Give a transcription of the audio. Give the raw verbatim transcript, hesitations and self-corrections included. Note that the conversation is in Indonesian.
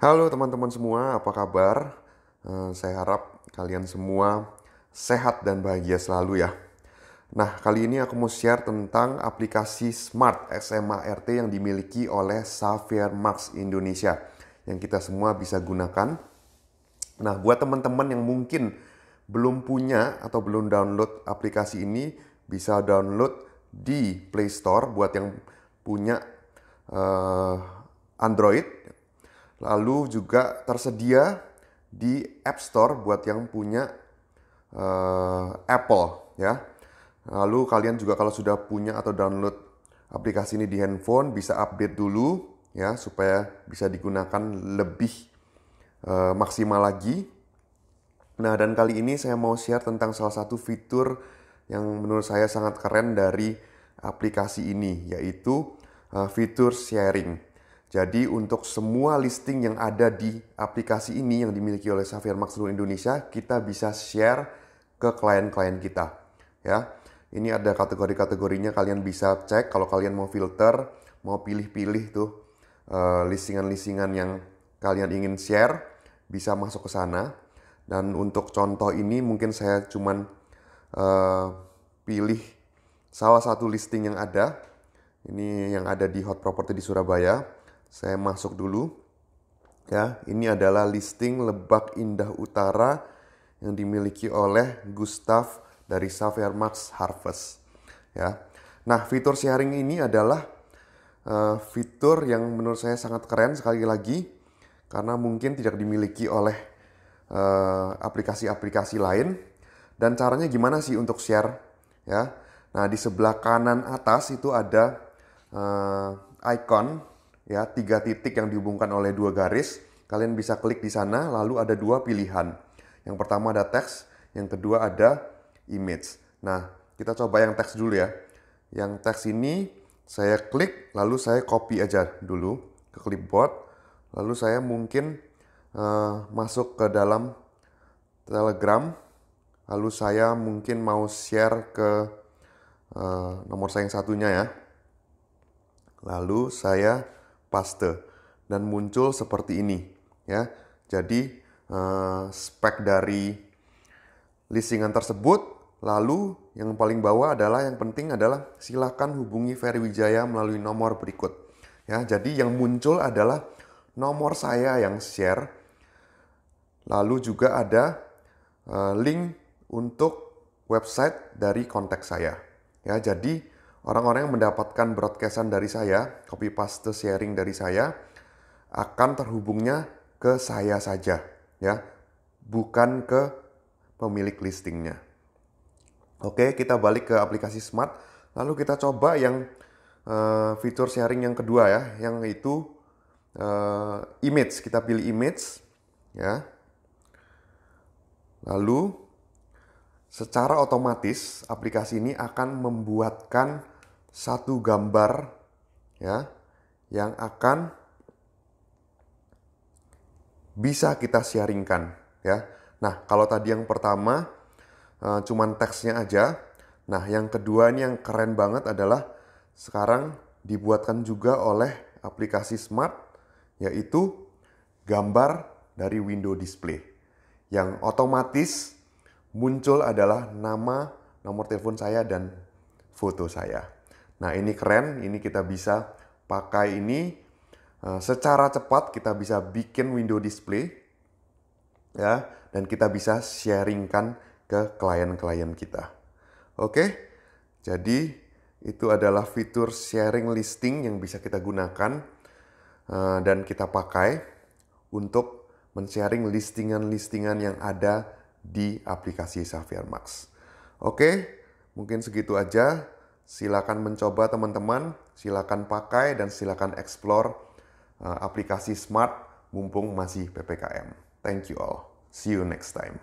Halo teman-teman semua, apa kabar? Uh, saya harap kalian semua sehat dan bahagia selalu ya. Nah, kali ini aku mau share tentang aplikasi Smart S M A R T yang dimiliki oleh Xavier Marks Indonesia yang kita semua bisa gunakan. Nah, buat teman-teman yang mungkin belum punya atau belum download aplikasi ini, bisa download di Play Store buat yang punya uh, Android. Lalu juga tersedia di App Store buat yang punya uh, Apple ya. Lalu kalian juga kalau sudah punya atau download aplikasi ini di handphone bisa update dulu ya supaya bisa digunakan lebih uh, maksimal lagi. Nah, dan kali ini saya mau share tentang salah satu fitur yang menurut saya sangat keren dari aplikasi ini, yaitu uh, fitur sharing. Jadi untuk semua listing yang ada di aplikasi ini yang dimiliki oleh Xavier Marks seluruh Indonesia, kita bisa share ke klien-klien kita. Ya, ini ada kategori-kategorinya, kalian bisa cek kalau kalian mau filter, mau pilih-pilih tuh uh, listingan-listingan yang kalian ingin share, bisa masuk ke sana. Dan untuk contoh ini mungkin saya cuman uh, pilih salah satu listing yang ada. Ini yang ada di Hot Property di Surabaya. Saya masuk dulu ya. Ini adalah listing Lebak Indah Utara yang dimiliki oleh Gustaf dari Xavier Marks Harvest ya. Nah, fitur sharing ini adalah uh, fitur yang menurut saya sangat keren sekali lagi karena mungkin tidak dimiliki oleh aplikasi-aplikasi uh, lain. Dan caranya gimana sih untuk share ya? Nah, di sebelah kanan atas itu ada uh, icon ya, tiga titik yang dihubungkan oleh dua garis. Kalian bisa klik di sana, lalu ada dua pilihan. Yang pertama ada teks, yang kedua ada image. Nah, kita coba yang teks dulu ya. Yang teks ini saya klik, lalu saya copy aja dulu ke clipboard. Lalu saya mungkin uh, masuk ke dalam Telegram. Lalu saya mungkin mau share ke uh, nomor saya yang satunya ya. Lalu saya paste dan muncul seperti ini ya. Jadi eh, spek dari listingan tersebut. Lalu yang paling bawah adalah yang penting adalah silakan hubungi Ferry Wijaya melalui nomor berikut ya. Jadi yang muncul adalah nomor saya yang share. Lalu juga ada eh, link untuk website dari kontak saya ya. Jadi orang-orang yang mendapatkan broadcastan dari saya, copy paste sharing dari saya, akan terhubungnya ke saya saja, ya, bukan ke pemilik listingnya. Oke, kita balik ke aplikasi Smart, lalu kita coba yang uh, fitur sharing yang kedua ya, yang itu uh, image. Kita pilih image, ya. Lalu secara otomatis aplikasi ini akan membuatkan satu gambar ya yang akan bisa kita sharingkan ya. Nah, kalau tadi yang pertama e, cuman teksnya aja. Nah, yang kedua ini yang keren banget adalah sekarang dibuatkan juga oleh aplikasi Smart, yaitu gambar dari window display yang otomatis muncul adalah nama, nomor telepon saya, dan foto saya. Nah, ini keren, ini kita bisa pakai ini uh, secara cepat, kita bisa bikin window display ya, dan kita bisa sharingkan ke klien-klien kita. Oke, jadi itu adalah fitur sharing listing yang bisa kita gunakan uh, dan kita pakai untuk men-sharing listingan-listingan yang ada di aplikasi Xavier Marks. Oke, mungkin segitu aja. Silakan mencoba teman-teman, silakan pakai dan silakan explore uh, aplikasi Smart mumpung masih P P K M. Thank you all. See you next time.